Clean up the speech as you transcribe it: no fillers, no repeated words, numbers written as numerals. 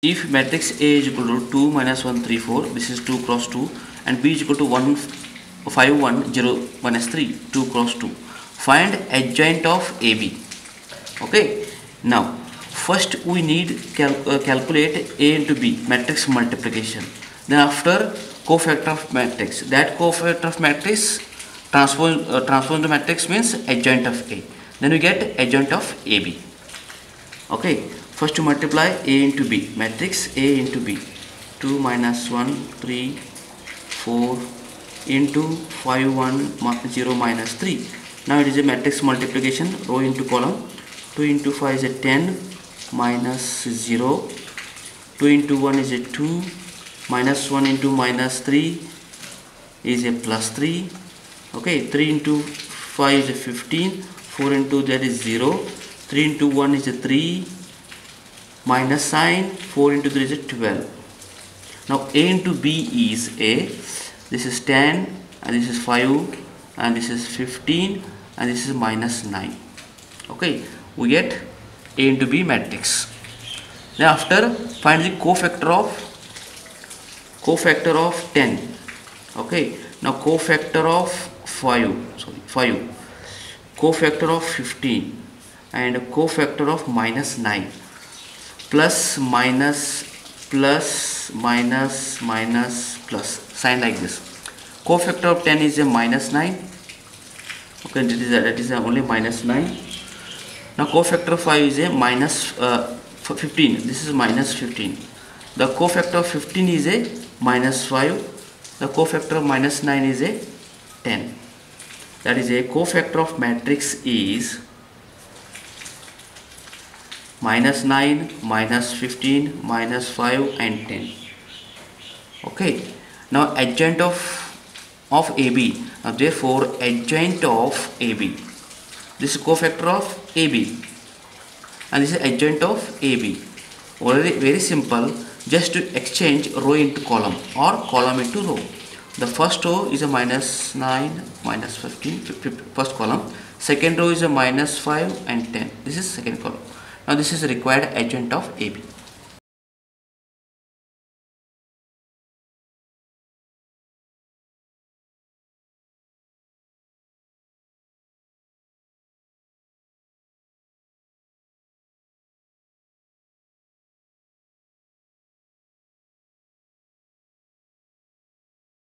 If matrix A is equal to 2 minus 1 3 4, this is 2 cross 2, and B is equal to 1 5 1 0 minus 3, 2 cross 2. Find adjoint of AB. Okay, now first we need calculate A into B matrix multiplication. Then after cofactor of matrix, that cofactor of matrix transpose the matrix means adjoint of A. Then we get adjoint of AB. Okay, first to multiply A into B, matrix A into B, 2 minus 1 3 4 into 5 1 0 minus 3. Now it is a matrix multiplication, row into column. 2 into 5 is a 10 minus 0, 2 into 1 is a 2, minus 1 into minus 3 is a plus 3. Okay, 3 into 5 is a 15, 4 into that is 0, 3 into 1 is a 3, minus sign, 4 into 3 is a 12. Now A into B is A, this is 10 and this is 5 and this is 15 and this is minus 9. Okay, we get A into B matrix. Now after, find the cofactor of 10. Okay, now cofactor of 5, cofactor of 15 and cofactor of minus 9, plus minus plus minus minus plus, sign like this. Cofactor of 10 is a minus 9. Okay, that is only minus 9. Now cofactor of 5 is a minus 15, this is minus 15. The cofactor of 15 is a minus 5. The cofactor of minus 9 is a 10. That is, a cofactor of matrix is minus 9, minus 15, minus 5 and 10. Okay, now adjoint of AB. Now therefore adjoint of AB, this is cofactor of AB and this is adjoint of AB. Already very simple, just to exchange row into column or column into row. The first row is a minus 9, minus 15, first column. Second row is a minus 5 and 10. This is second column. Now this is required adjoint of AB.